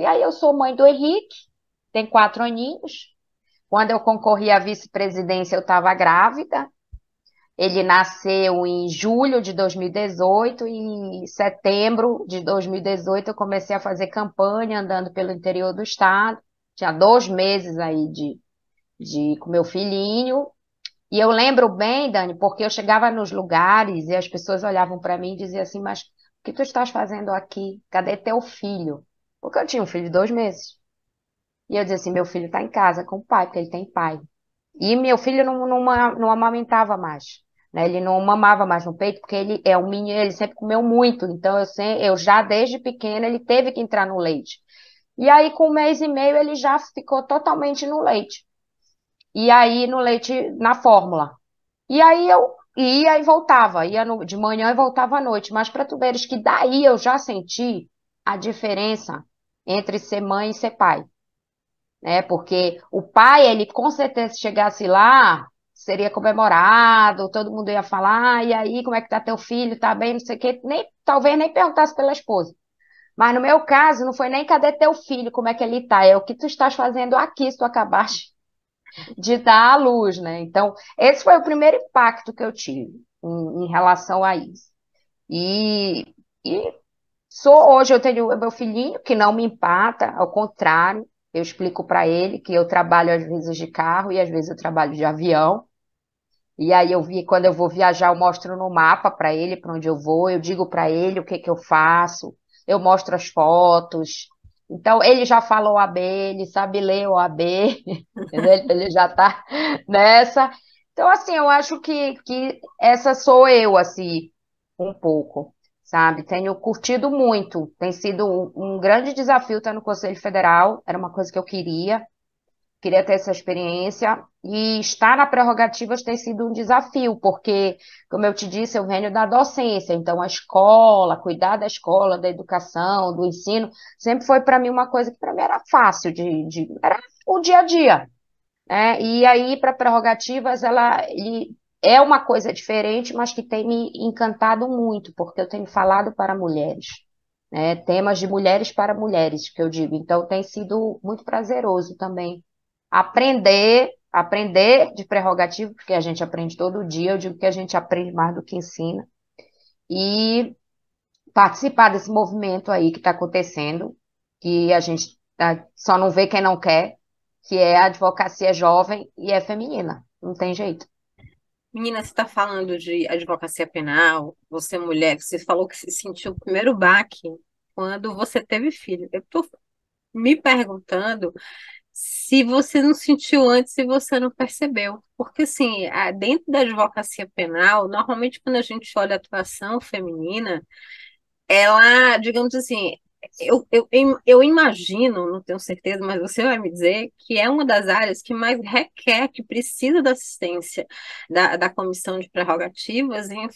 E aí eu sou mãe do Henrique, tem 4 aninhos. Quando eu concorri à vice-presidência, eu estava grávida. Ele nasceu em julho de 2018 e em setembro de 2018 eu comecei a fazer campanha andando pelo interior do estado. Tinha 2 meses aí com meu filhinho. E eu lembro bem, Dani, porque eu chegava nos lugares e as pessoas olhavam para mim e diziam assim, mas o que tu estás fazendo aqui? Cadê teu filho? Porque eu tinha um filho de 2 meses. E eu dizia assim, meu filho está em casa com o pai, porque ele tem pai. E meu filho não amamentava mais, né? Ele não mamava mais no peito, porque ele é um menino, ele sempre comeu muito. Então, eu já desde pequena, ele teve que entrar no leite. E aí, com 1 mês e meio, ele já ficou totalmente no leite. E aí, no leite, na fórmula. E aí, eu ia e voltava. Ia de manhã e voltava à noite. Mas para tu veres que daí eu já senti a diferença entre ser mãe e ser pai. Né? Porque o pai, ele com certeza, se chegasse lá, seria comemorado, todo mundo ia falar, ah, e aí, como é que tá teu filho? Tá bem, não sei o quê. Talvez nem perguntasse pela esposa. Mas no meu caso, não foi nem cadê teu filho, como é que ele tá. É o que tu estás fazendo aqui, se tu acabaste de dar à luz, né? Então, esse foi o primeiro impacto que eu tive em relação a isso. E hoje eu tenho meu filhinho, que não me empata, ao contrário, eu explico para ele que eu trabalho às vezes de carro e às vezes eu trabalho de avião. E aí quando eu vou viajar, eu mostro no mapa para ele, para onde eu vou, eu digo para ele o que eu faço, eu mostro as fotos. Então, ele já falou OAB, ele sabe ler OAB, ele já está nessa. Então, assim, eu acho que essa sou eu, assim, um pouco, sabe? Tenho curtido muito, tem sido um grande desafio estar no Conselho Federal, era uma coisa que eu queria ter essa experiência, e estar na Prerrogativas tem sido um desafio, porque, como eu te disse, eu venho da docência, então a escola, cuidar da escola, da educação, do ensino, sempre foi para mim uma coisa que para mim era fácil, era o dia a dia, né? E aí, para Prerrogativas, é uma coisa diferente, mas que tem me encantado muito, porque eu tenho falado para mulheres, né? Temas de mulheres para mulheres, que eu digo, então tem sido muito prazeroso também, aprender de prerrogativa, porque a gente aprende todo dia, eu digo que a gente aprende mais do que ensina, e participar desse movimento aí que está acontecendo, que a gente só não vê quem não quer, que é a advocacia jovem e é feminina, não tem jeito. Menina, você está falando de advocacia penal, você mulher, você falou que se sentiu o primeiro baque quando você teve filho. Eu estou me perguntando se você não sentiu antes e você não percebeu. Porque, assim, dentro da advocacia penal, normalmente quando a gente olha a atuação feminina, ela, digamos assim, eu imagino, não tenho certeza, mas você vai me dizer, que é uma das áreas que mais requer, que precisa da assistência da comissão de prerrogativas em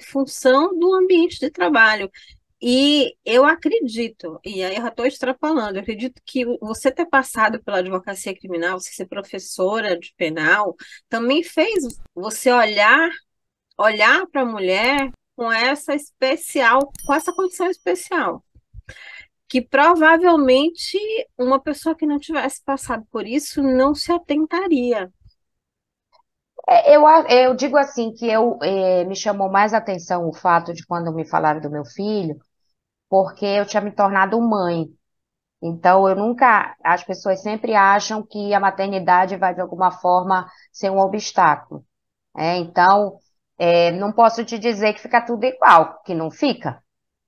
função do ambiente de trabalho. E eu acredito, e aí eu já estou extrapolando, eu acredito que você ter passado pela advocacia criminal, você ser professora de penal, também fez você olhar para a mulher com essa condição especial, que provavelmente uma pessoa que não tivesse passado por isso não se atentaria. Eu digo assim que me chamou mais atenção o fato de quando me falaram do meu filho, porque eu tinha me tornado mãe. Então, as pessoas sempre acham que a maternidade vai, de alguma forma, ser um obstáculo. Então, não posso te dizer que fica tudo igual, que não fica.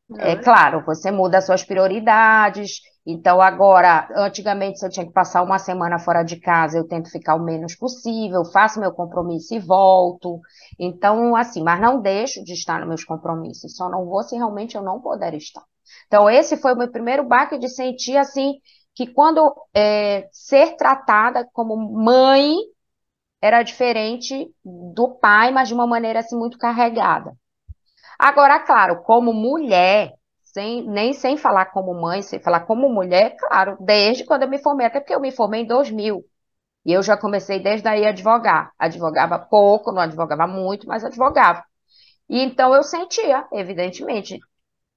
Não. É claro, você muda as suas prioridades. Então, agora, antigamente, se eu tinha que passar uma semana fora de casa, eu tento ficar o menos possível, faço meu compromisso e volto. Então, assim, mas não deixo de estar nos meus compromissos, só não vou se realmente eu não puder estar. Então, esse foi o meu primeiro baque de sentir, assim, que quando ser tratada como mãe era diferente do pai, mas de uma maneira, assim, muito carregada. Agora, claro, como mulher, nem sem falar como mãe, sem falar como mulher, claro, desde quando eu me formei, até porque eu me formei em 2000, e eu já comecei desde aí a advogar. Advogava pouco, não advogava muito, mas advogava. E então eu sentia, evidentemente,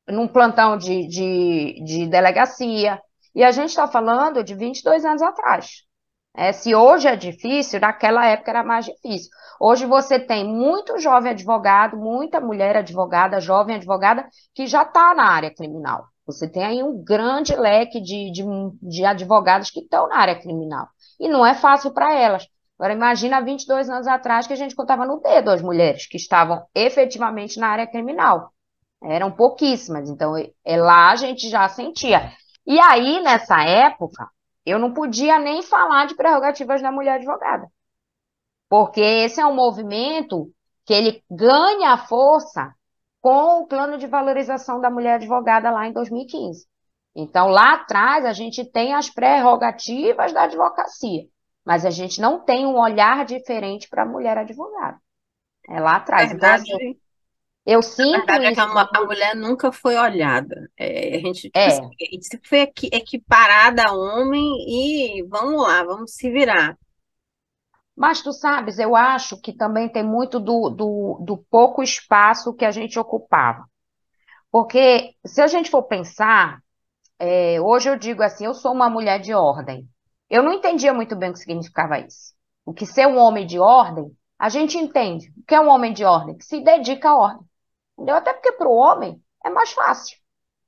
num plantão de delegacia. E a gente está falando de 22 anos atrás. É, se hoje é difícil, naquela época era mais difícil. Hoje você tem muito jovem advogado, muita mulher advogada, jovem advogada, que já está na área criminal. Você tem aí um grande leque de advogados que estão na área criminal. E não é fácil para elas. Agora, imagina há 22 anos atrás que a gente contava no dedo as mulheres que estavam efetivamente na área criminal. Eram pouquíssimas, então lá a gente já sentia. E aí, nessa época, eu não podia nem falar de prerrogativas da mulher advogada. Porque esse é um movimento que ele ganha força com o plano de valorização da mulher advogada lá em 2015. Então, lá atrás, a gente tem as prerrogativas da advocacia, mas a gente não tem um olhar diferente para a mulher advogada. É lá atrás. É verdade. Então, eu sinto a isso. É a mulher nunca foi olhada. É, a gente sempre foi equiparada a homem e vamos lá, vamos se virar. Mas tu sabes, eu acho que também tem muito do pouco espaço que a gente ocupava. Porque se a gente for pensar, hoje eu digo assim, eu sou uma mulher de ordem. Eu não entendia muito bem o que significava isso. O que ser um homem de ordem, a gente entende. O que é um homem de ordem? Que se dedica à ordem. Entendeu? Até porque para o homem é mais fácil.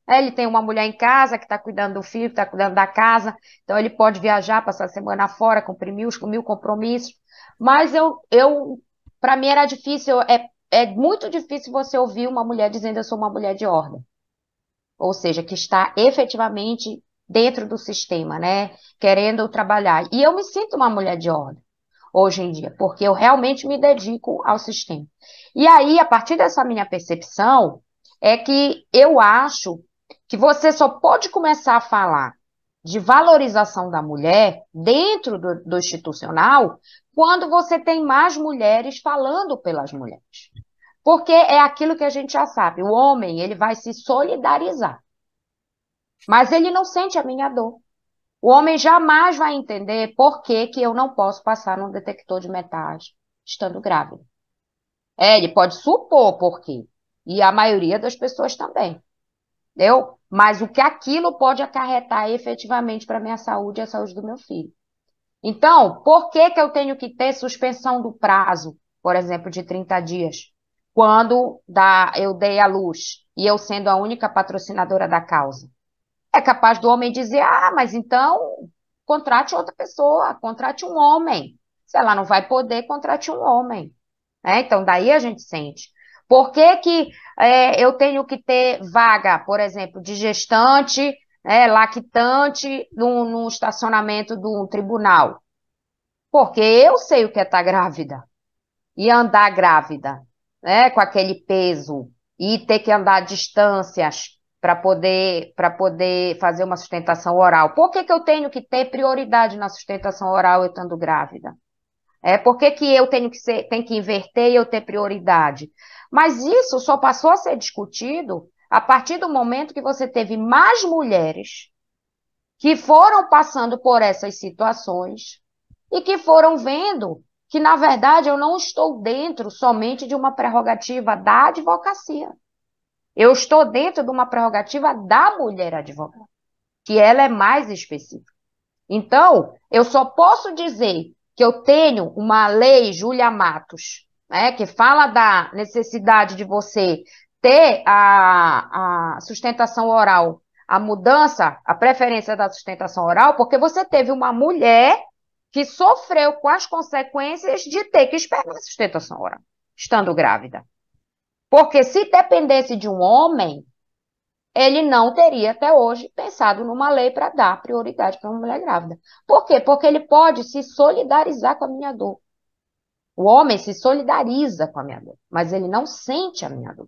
Ele tem uma mulher em casa que está cuidando do filho, está cuidando da casa, então ele pode viajar, passar a semana fora, cumprir mil compromissos. Mas para mim era difícil, é muito difícil você ouvir uma mulher dizendo eu sou uma mulher de ordem. Ou seja, que está efetivamente dentro do sistema, né? Querendo trabalhar. E eu me sinto uma mulher de ordem hoje em dia, porque eu realmente me dedico ao sistema. E aí, a partir dessa minha percepção, é que eu acho que você só pode começar a falar de valorização da mulher dentro do institucional quando você tem mais mulheres falando pelas mulheres. Porque é aquilo que a gente já sabe. O homem, ele vai se solidarizar. Mas ele não sente a minha dor. O homem jamais vai entender por que que eu não posso passar num detector de metais estando grávida. Ele pode supor por quê. E a maioria das pessoas também. Entendeu? Mas o que aquilo pode acarretar efetivamente para a minha saúde e a saúde do meu filho. Então, por que que eu tenho que ter suspensão do prazo, por exemplo, de 30 dias, quando eu dei à luz e eu sendo a única patrocinadora da causa? É capaz do homem dizer, ah, mas então contrate outra pessoa, contrate um homem. Se ela não vai poder, contrate um homem. Então, daí a gente sente. Por que que eu tenho que ter vaga, por exemplo, de gestante, lactante, num estacionamento de um tribunal? Porque eu sei o que é estar grávida e andar grávida, né, com aquele peso e ter que andar distâncias para poder fazer uma sustentação oral. Por que que eu tenho que ter prioridade na sustentação oral eu estando grávida? Por que que eu tenho que inverter e eu ter prioridade? Mas isso só passou a ser discutido a partir do momento que você teve mais mulheres que foram passando por essas situações e que foram vendo que, na verdade, eu não estou dentro somente de uma prerrogativa da advocacia. Eu estou dentro de uma prerrogativa da mulher advogada, que ela é mais específica. Então, eu só posso dizer que eu tenho uma lei, Júlia Matos, né, que fala da necessidade de você ter a sustentação oral, a mudança, a preferência da sustentação oral, porque você teve uma mulher que sofreu com as consequências de ter que esperar a sustentação oral, estando grávida. Porque se dependesse de um homem, ele não teria até hoje pensado numa lei para dar prioridade para uma mulher grávida. Por quê? Porque ele pode se solidarizar com a minha dor. O homem se solidariza com a minha dor, mas ele não sente a minha dor.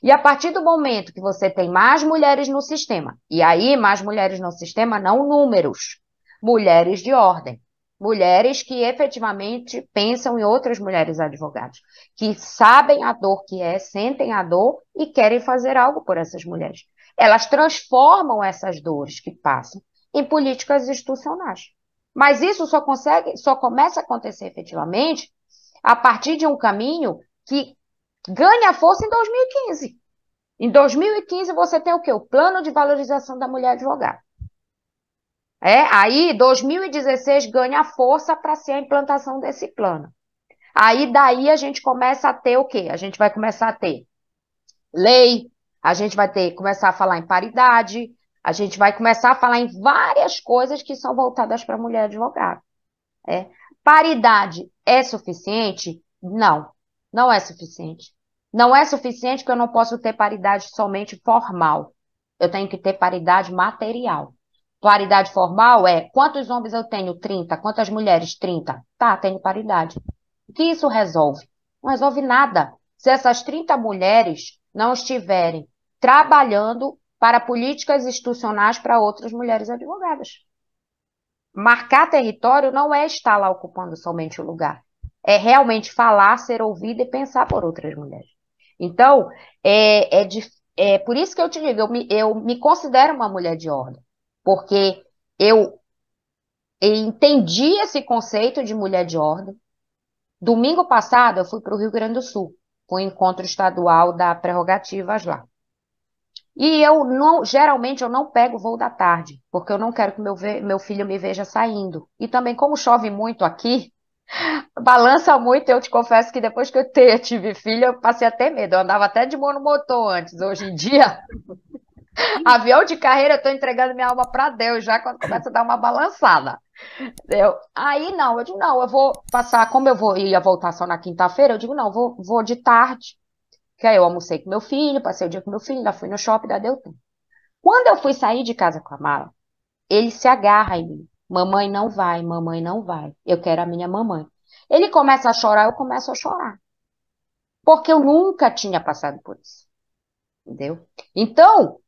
E a partir do momento que você tem mais mulheres no sistema, e aí mais mulheres no sistema, não números, mulheres de ordem. Mulheres que efetivamente pensam em outras mulheres advogadas, que sabem a dor que é, sentem a dor e querem fazer algo por essas mulheres. Elas transformam essas dores que passam em políticas institucionais. Mas isso só começa a acontecer efetivamente a partir de um caminho que ganha força em 2015. Em 2015, você tem o quê? O Plano de Valorização da Mulher Advogada. Aí, 2016 ganha força para ser a implantação desse plano. Aí, daí, a gente começa a ter o quê? A gente vai começar a ter lei, a gente vai começar a falar em paridade, a gente vai começar a falar em várias coisas que são voltadas para a mulher advogada. Paridade é suficiente? Não, não é suficiente. Não é suficiente porque eu não posso ter paridade somente formal. Eu tenho que ter paridade material. Paridade formal é quantos homens eu tenho? 30. Quantas mulheres? 30. Tá, tenho paridade. O que isso resolve? Não resolve nada. Se essas 30 mulheres não estiverem trabalhando para políticas institucionais para outras mulheres advogadas. Marcar território não é estar lá ocupando somente o lugar. É realmente falar, ser ouvida e pensar por outras mulheres. Então, por isso que eu te digo, eu me considero uma mulher de ordem, porque eu entendi esse conceito de mulher de ordem. Domingo passado, eu fui para o Rio Grande do Sul, com o encontro estadual da Prerrogativas lá. E eu não, geralmente eu não pego o voo da tarde, porque eu não quero que meu filho me veja saindo. E também, como chove muito aqui, balança muito, eu te confesso que depois que eu tive filho, eu passei a ter medo. Eu andava até de monomotor antes. Hoje em dia, avião de carreira, eu tô entregando minha alma para Deus já quando começa a dar uma balançada. Entendeu? Aí não, eu digo, não, eu vou passar, como ia voltar só na quinta-feira, eu digo, não, vou de tarde. Que aí eu almocei com meu filho, passei o dia com meu filho, ainda fui no shopping, ainda deu tempo. Quando eu fui sair de casa com a mala, ele se agarra em mim. Mamãe não vai, mamãe não vai. Eu quero a minha mamãe. Ele começa a chorar, eu começo a chorar. Porque eu nunca tinha passado por isso. Entendeu? Então,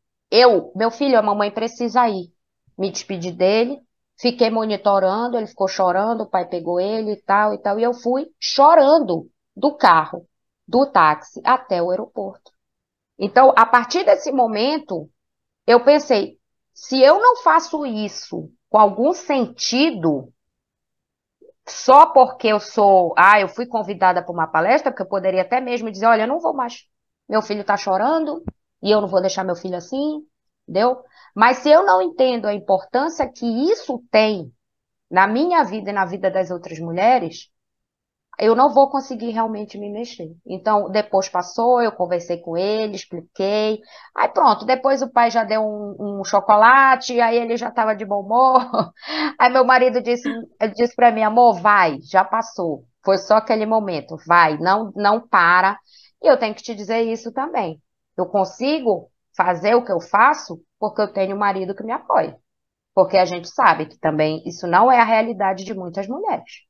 meu filho, a mamãe precisa ir. Me despedi dele, fiquei monitorando, ele ficou chorando, o pai pegou ele e tal, e tal. E eu fui chorando do carro, do táxi até o aeroporto. Então, a partir desse momento, eu pensei, se eu não faço isso com algum sentido, só porque eu sou... eu fui convidada para uma palestra, porque eu poderia até mesmo dizer, olha, eu não vou mais. Meu filho está chorando e eu não vou deixar meu filho assim, entendeu? Mas se eu não entendo a importância que isso tem na minha vida e na vida das outras mulheres, eu não vou conseguir realmente me mexer. Então, depois passou, eu conversei com ele, expliquei. Aí pronto, depois o pai já deu um chocolate, aí ele já estava de bom humor. Aí meu marido disse para mim, amor, vai, já passou. Foi só aquele momento, vai, não, não para. E eu tenho que te dizer isso também. Eu consigo fazer o que eu faço porque eu tenho um marido que me apoia. Porque a gente sabe que também isso não é a realidade de muitas mulheres.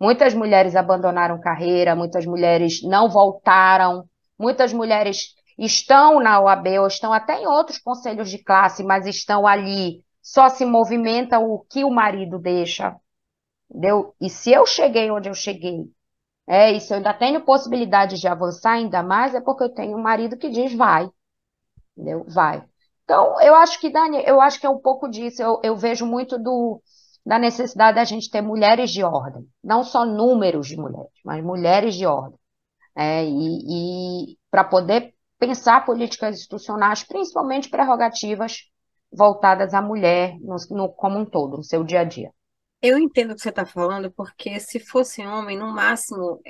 Muitas mulheres abandonaram carreira, muitas mulheres não voltaram, muitas mulheres estão na OAB ou estão até em outros conselhos de classe, mas estão ali, só se movimentam o que o marido deixa. Entendeu? E se eu cheguei onde eu cheguei, e se eu ainda tenho possibilidade de avançar ainda mais, é porque eu tenho um marido que diz vai. Entendeu? Vai. Então, eu acho que, Dani, eu acho que é um pouco disso, eu vejo muito da necessidade da gente ter mulheres de ordem, não só números de mulheres, mas mulheres de ordem, e para poder pensar políticas institucionais, principalmente prerrogativas voltadas à mulher como um todo, no seu dia a dia. Eu entendo o que você está falando, porque se fosse homem, no máximo,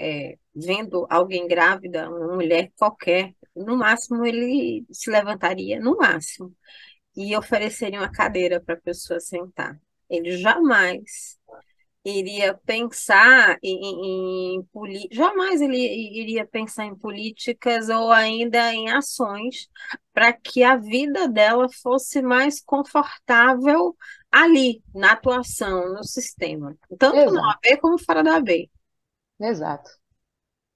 vendo alguém grávida, uma mulher qualquer, no máximo ele se levantaria, no máximo, e ofereceria uma cadeira para a pessoa sentar. Ele jamais iria pensar jamais ele iria pensar em políticas ou ainda em ações para que a vida dela fosse mais confortável ali, na atuação, no sistema. Tanto Exato. Na AB como fora da AB. Exato.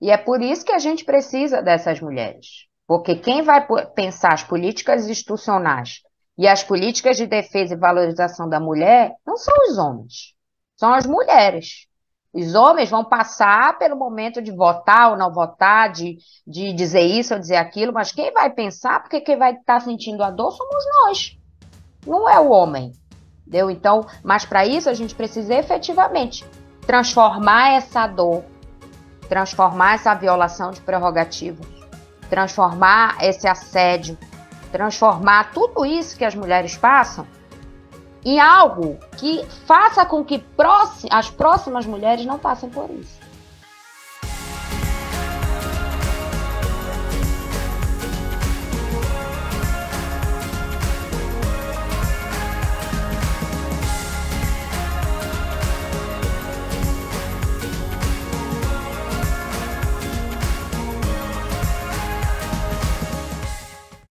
E é por isso que a gente precisa dessas mulheres. Porque quem vai pensar as políticas institucionais e as políticas de defesa e valorização da mulher não são os homens, são as mulheres. Os homens vão passar pelo momento de votar ou não votar, de dizer isso ou dizer aquilo, mas quem vai pensar, porque quem vai estar sentindo a dor somos nós, não é o homem. Entendeu? Então, mas para isso a gente precisa efetivamente transformar essa dor, transformar essa violação de prerrogativas, transformar esse assédio, transformar tudo isso que as mulheres passam em algo que faça com que as próximas mulheres não passem por isso.